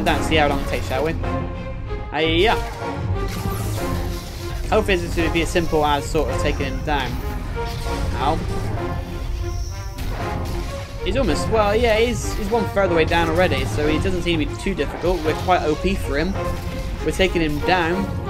go down and see how long it takes, shall we? Hiya! Hopefully this will be as simple as sort of taking him down. Ow. He's almost, well, yeah, he's one third of the way down already, so he doesn't seem to be too difficult. We're quite OP for him. We're taking him down.